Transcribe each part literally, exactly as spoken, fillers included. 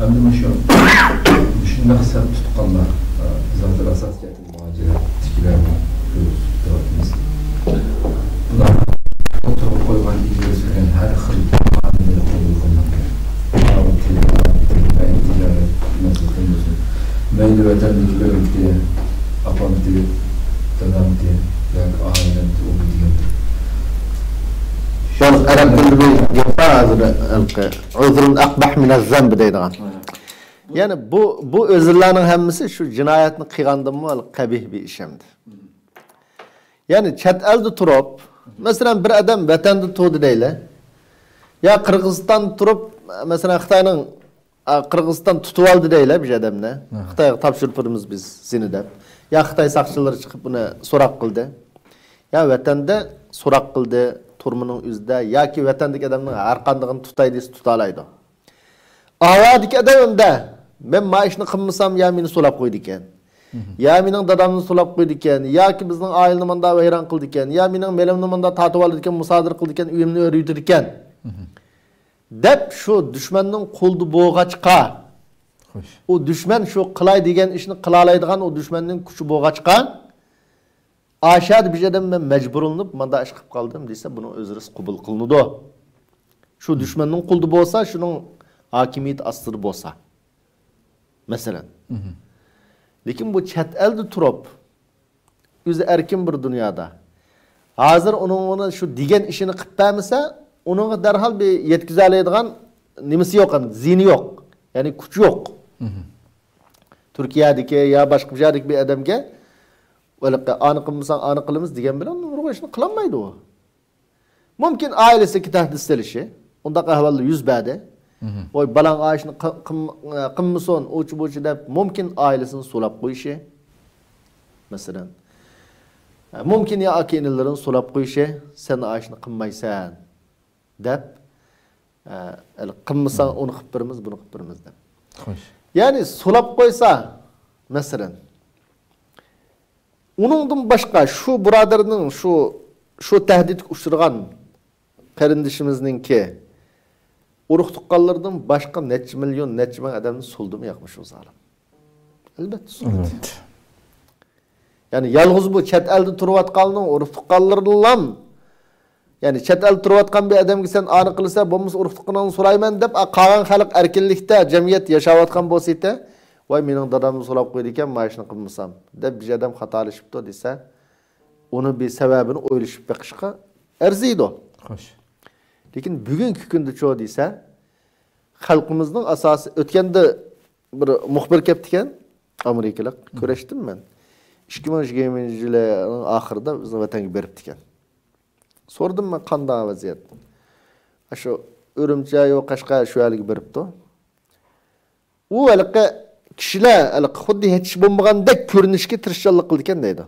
Hem de şu, şunda hesap tutkanlar, zaten asas geldi macera, tikilerle görüyoruz, dağıtımız. Bunlar oturup koyulan ilgiye süren her hırlı anneleri koyulduğundan gelir. Ağabey, telefonlar, telefonlar, ticaret, nasıl koyuyorsun? Meyli vatandaşı ölüm diye, apam diye, dadam diye, yani ailem diye, oğlu diye. شلون ألم قلبي يفاز عذر أقبح من الذنب ديدغان يعني بو بو özürlerin hemmesi şu cinayetin kıygandımı kabih bir işimdi. Yani çet elde turup mesela bir adam vatanda tuğdu deyle ya Kırgızistan turup mesela Xitay'nın Kırgızistan tutuvaldı deyle bir adamla Xitay'a tapşırpırımız biz seni de ya Xitay sakçıları çıkıp bunu sorak kıldı ya vatanda sorak kıldı turmunun üzde ya ki vatandaki adamın arkandığını tutaydı, tutalaydı. Avadaki adamımda ben maaşını kılmasam yamini solap koydukken, yaminin dadamını solap koydukken, ya ki bizden ailenin manda veyran kıldıkken, yaminin meleminin manda tatuvalıdıkken, musadır kıldıkken, üyemini örüydürken, dep şu düşmanın kuldu boğa çıka. O düşman şu kılay diyen işini kılalaydıgan o düşmanın kuşu boğa çıkan, aşağıda bir adam ben mecbur olunup manda aşkıp kaldım deyse bunu özürüz kubul kılınıdı. Şu düşmanın kuldu bolsa, şunun hakimiyet astırı bolsa. Mesela. Lekin bu çet elde turup, yüzü erkin bir dünyada. Hazır onun ona şu digen işini kıptamısa, onun derhal bir yetküzerleydiğen nimisi yok, yani zihni yok. Yani kucu yok. Türkiye'deki ya başka bir yerdeki bir adamge, öyle anı kılmışsan anı kılımız diyen bilen numara işini kılanmaydı o. Mümkün ailesi ki tahdisselişi, onda kahvallı yüz bade, oy balan ağaçını kılmışsan uçu buçu deyip, mümkün ailesini solap koyuşu. Mesela, mümkün ya akinelerin solap koyuşu, sen ağaçını kılmaysan deyip, kılmışsan onu kıpırımız, bunu kıpırımız deyip. Yani solap koysa, mesela, onundan başka şu buradarının şu şu tehdit uçurgan karindişimizin ki uruk tukkallardan başka neç milyon neç milyon adamın solduğumu yakmış o zalim. Elbette soldu. Evet. Yani yalnız bu çet elde turvatkanın uruk tukkallarından yani çet elde turvatkan bir adam ki sen anı kılırsa bomuz uruk tukkanını soraymen deyip kalan halk erkinlikte cemiyet yaşavatkan bosite vay benim dadamın solap koyduyken maaşını kılmışsam de bir adam hatalışıp da deyse onun bir sebebini oyluşup bakışka erziydi o. Hoş. Lekin bugünkü gündü çoğu deyse halkımızın asası ötkende bir muhbir keptiken Amerikalı köreştim ben. iki bin on ikinin ahırda bizim vatanı beriptiken. Sordum ben kandağı vaziyet. Şu Örümceği o kaşka şu halde beripti o. O halde kişiler öyle kuddi hiç bulmağın dek körünüşke tırışçallık kıldıkken neydi?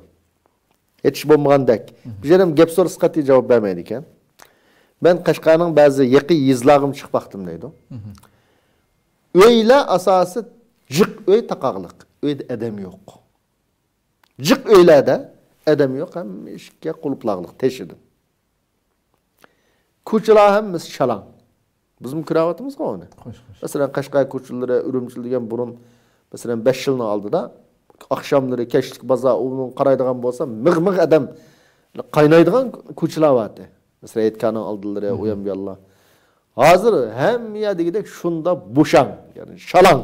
Hiç bulmağın dek. Bir yerim gep soru sıkıntı cevap vermeydikken. Ben Kaşkay'ın bazı yeki yizlağım çık baktım neydi? Öyle asası cık öy takağlık. Öyde edem yok. Cık öyle de edem yok. Hem işke kulplağlık teşhidim. Kuçula hem şalan. Bizim kravatımız var onu. Mesela Kaşkay kuçulları, ürümçülüken bunun mesela beş yılını aldı da akşamları keşlik baza onun karaydıgan bolsa mıg mıg adam kaynaydıgan kuçlar vardı. Mesela etkanı aldılar uyan bir Allah. Hazır hem yedi gidek şunda boşan yani şalan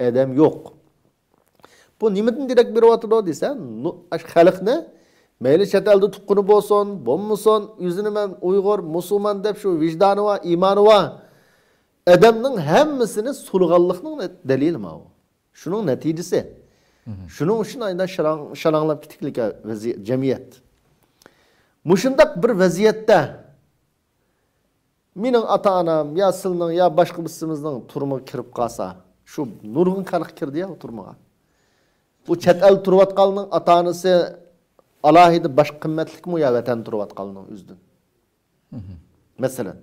adam yok. Bu nimetin direkt bir vatı da değilse halk ne? Meyli çetelde tutkunu bolsun, bommusun, yüzünü ben Uygur, Musulman deyip şu vicdanı var, imanı var. Adamın hemmisini sulgallıkının delil mi o? Şunun neticesi. Şunun için aynen şalan, şalanlap kitiklik cemiyet. Muşundak bir vaziyette minin ata-anam ya sılının ya başka bisimizden turma kirip kalsa şu nurgun kalık kirdi ya turmağa. Bu çetel turvatkalının ata-anısı Allah'ı başka kıymetlik mi ya vatan turvatkalının üzdün? Mesela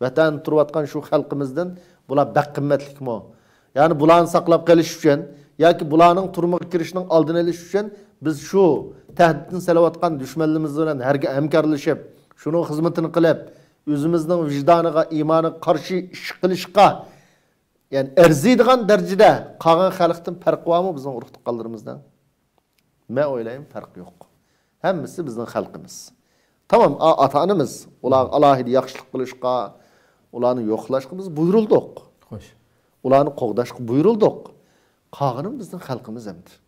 vatan turvatkan şu halkımızdan bula bak kıymetlik mi o? Yani bulağını saklap geliş için, ya ki bulağının turmak girişinin aldığını eliş için biz şu tehditin selavatkan düşmanlığımızdan hemkarlaşıp, şunun hizmetini kılıp, yüzümüzden vicdanına, imanı karşı iş kılışka, yani erziydiğen derecede kalan halıktın farkı var mı bizim urf-tukallarımızdan? Ben oylayım fark yok. Hemisi bizim halkımız. Tamam atanımız, ulan Allah'ı yakışlık kılışka, ulanı yoklaşkı biz buyurulduk. Hoş. Ulanı koğdaşkı buyurulduk. Kalanın bizim halkımız emdir.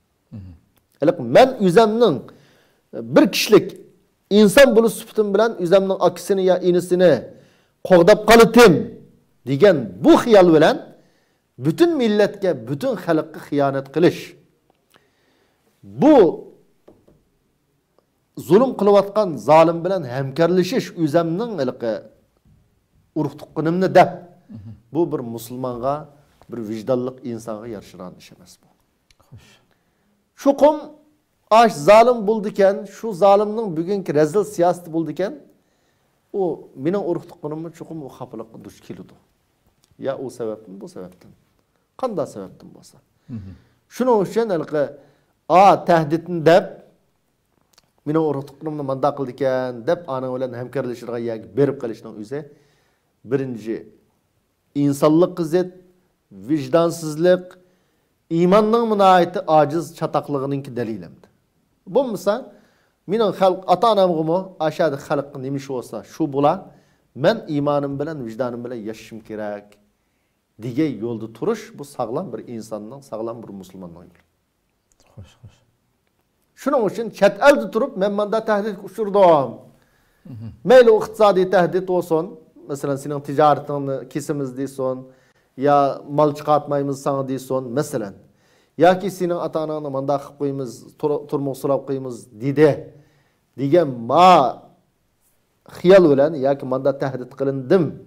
Ben üzeminin bir kişilik insan bunu süpütün bilen üzeminin aksini ya inisini koğdap kalıtım diyen bu hiyal bilen bütün milletke, bütün halkı hıyanet kılış. Bu zulüm kılıvatkan zalim bilen hemkarlışış üzeminin urf-tuqqınımını dep. Bu bir musulmanga, bir vicdanlık insana yarışıran işemez bu. Hoş. Şu kum aş zalim bulduken, şu zalimnin bugünkü rezil siyaseti bulduken, o minin urf-tuqqınımı çokum o kapılıklı düşkülüdü. Ya o sebepten, bu sebepten. Kanda sebepten bu olsa. Şunun için a tehditini dep, minin urf-tuqqınımını manda kıldıken, dep ana olan hemkarlışırga yek berip kalışından üze. Birinci, insanlık kızet, vicdansızlık, imanın münaiti aciz çataklığınınki delilimdir. Bu musa, minin halk, ata-anamımı aşağıda halkın demiş olsa şu bula, ben imanım bilen, vicdanım bilen yaşışım gerek, diye yolda turuş, bu sağlam bir insandan, sağlam bir musulmandan yol. Hoş, hoş. Şunun için çetel tuturup, ben bana tehdit uçurdum. Meyle iktisadi tehdit olsun, mesela senin ticaretini kesimiz deyson, ya mal çıkartmayımız sana deyson, mesela. Ya ki senin ata-ananı mandak koyumuz, turmuq sulap koyumuz dedi. Degen ma hiyal olan, ya ki manda tehdit kılındım,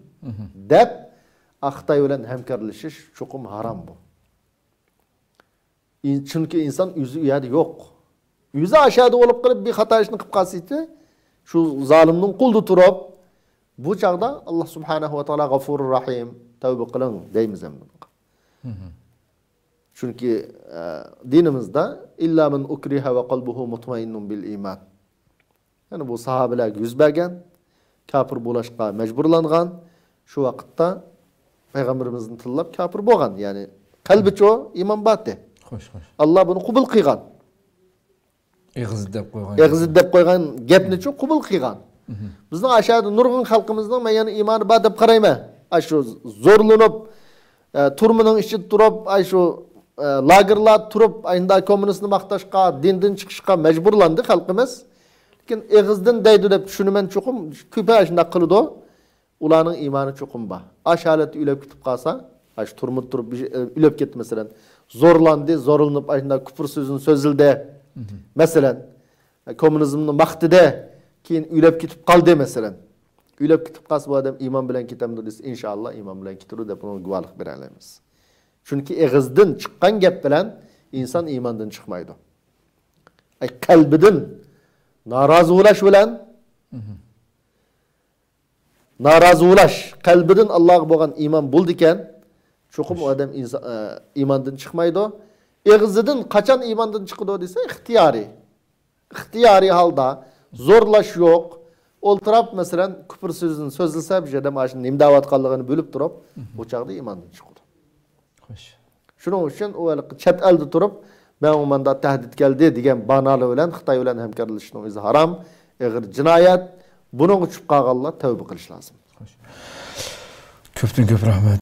dep, Aqtay olan hemkarlışış çokum haram bu. Çünkü insan yüzü üyedi yok. Yüzü aşağıda olup kılıp bir hata işini kıpkasıydı, şu zalimden kuldu turup, bu çağda Allah subhanahu ve teala gafurur rahim, tevbe kılın deyimiz emrin. Çünkü e, dinimizde illa men ukriha ve kalbuhu mutmainnun bil iman. Yani bu sahabeler yüzbergen, kafir bulaşka mecburlangan, şu vakitte Peygamberimizin tıllap kafir boğan. Yani kalbi çoğu iman battı. Allah bunu kubul kıygan. Eğziddep koygan. Eğziddep koygan gepni çoğu kubul kıygan. Bizden aşağıda nurgun halkımızdan ben yani imanı badip karayma. Aşu zorlanıp, e, turmunun işi durup, aşu e, lagırla durup, ayında komünistini maktaşka, dinden çıkışka mecburlandı halkımız. Lakin eğizden deydi de düşünümen çokum, küpe aşında kılıdı. Ulanın imanı çokum ba. Aşağıda ülep kütüp kalsa, aşu turmut durup, ülep gitti mesela. Zorlandı, zorlanıp, ayında küfür sözün sözüldü. Mesela, komünizmini baktı de. Ki ülep kitip kaldı mesela. Ülep kitip kalsa bu adam iman bilen kitabındırız. İnşallah iman bilen kitabı da bunu güvalık bilenlerimiz. Çünkü eğizden çıkan gep bilen insan imandan çıkmaydı. Ay kalbiden narazı ulaş bilen narazı ulaş kalbiden Allah'a boğan iman bulduken çokum o adam insan, e, imandan çıkmaydı. Eğizden kaçan imandan çıkıdı o deyse ihtiyari. İhtiyari halda zorlaş yok. Oltırap mesela küfür sözünün sözlüse bir adam aşın imdavat kallığını bölüp durup bu çağda imandan çıkıyor. Hoş. Şunun için o çet elde durup ben o mandat tehdit geldi diyen banalı ölen Hıhtay ölen hemkarlışının izi haram. Eğer cinayet bunun uçup kağalla tövbe kılış lazım. Hoş. Köptün köp rahmet.